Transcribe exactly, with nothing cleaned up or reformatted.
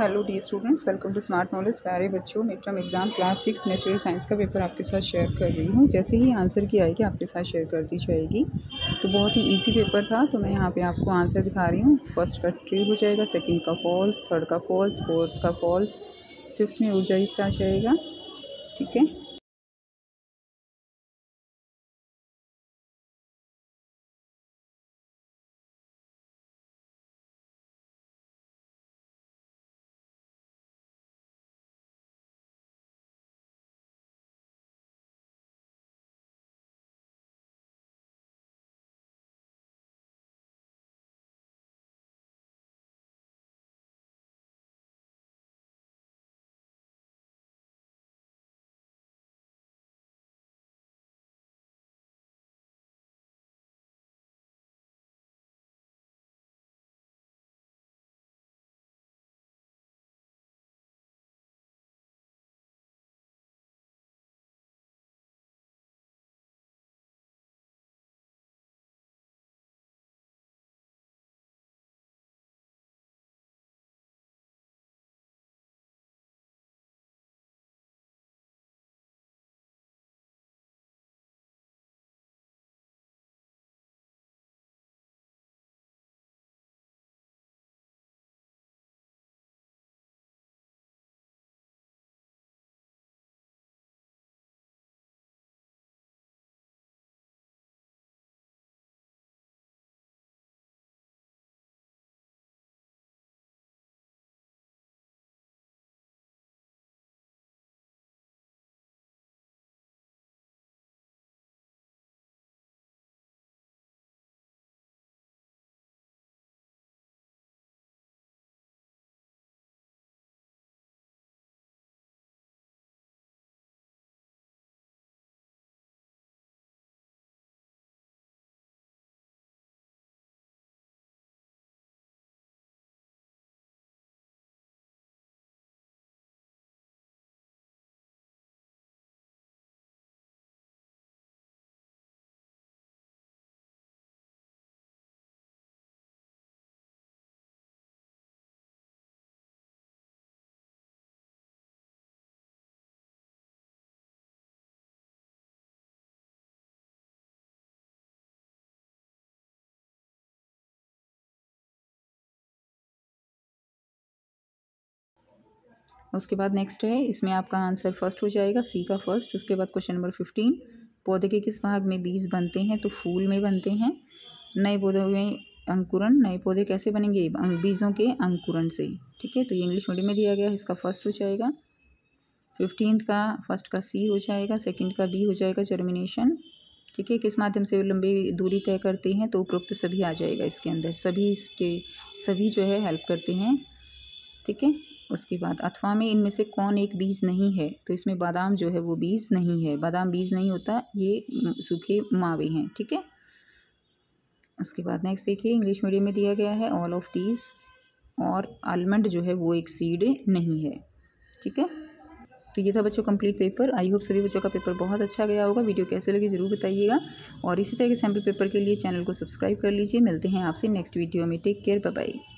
Hello the students, welcome to smart knowledge. प्यारे बच्चों, mid term exam class six natural science का paper आपके साथ शेयर कर रही हूँ। जैसे ही आंसर की आएगी आपके साथ शेयर कर दी जाएगी। तो बहुत ही इजी पेपर था, तो मैं यहाँ पे आपको आंसर दिखा रही हूँ। फर्स्ट का ट्रू हो जाएगा, सेकंड का फॉल्स, थर्ड का फॉल्स, फोर्थ का फॉल्स, फिफ्थ में ऊर्जा युक्त आ जाएगा। ठीक है, उसके बाद नेक्स्ट है, इसमें आपका आंसर फर्स्ट हो जाएगा, सी का फर्स्ट। उसके बाद क्वेश्चन नंबर फिफ्टीन, पौधे के किस भाग में बीज बनते हैं? तो फूल में बनते हैं। नए पौधों में अंकुरण, नए पौधे कैसे बनेंगे? बीजों के अंकुरण से। ठीक है, तो ये इंग्लिश मीडियम में दिया गया है, इसका फर्स्ट हो जाएगा। फिफ्टीन का फर्स्ट का सी हो जाएगा, सेकेंड का बी हो जाएगा, जर्मिनेशन। ठीक है, किस माध्यम से लंबी दूरी तय करते हैं? तो उपरोक्त सभी आ जाएगा इसके अंदर, सभी इसके सभी जो है हेल्प करते हैं। ठीक है, उसके बाद अथवा में इनमें से कौन एक बीज नहीं है? तो इसमें बादाम जो है वो बीज नहीं है, बादाम बीज नहीं होता, ये सूखे मावे हैं। ठीक है, उसके बाद नेक्स्ट देखिए, इंग्लिश मीडियम में दिया गया है ऑल ऑफ दीज, और आलमंड जो है वो एक सीड नहीं है। ठीक है, तो ये था बच्चों कंप्लीट पेपर। आई होप सभी बच्चों का पेपर बहुत अच्छा गया होगा। वीडियो कैसे लगी ज़रूर बताइएगा, और इसी तरह के सैम्पल पेपर के लिए चैनल को सब्सक्राइब कर लीजिए। मिलते हैं आपसे नेक्स्ट वीडियो में। Take care, bye bye.